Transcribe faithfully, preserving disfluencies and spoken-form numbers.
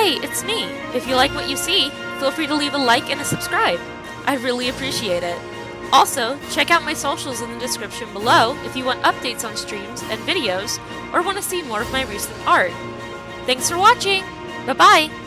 Hey, it's me! If you like what you see, feel free to leave a like and a subscribe. I really appreciate it. Also, check out my socials in the description below if you want updates on streams and videos or want to see more of my recent art. Thanks for watching! Bye-bye!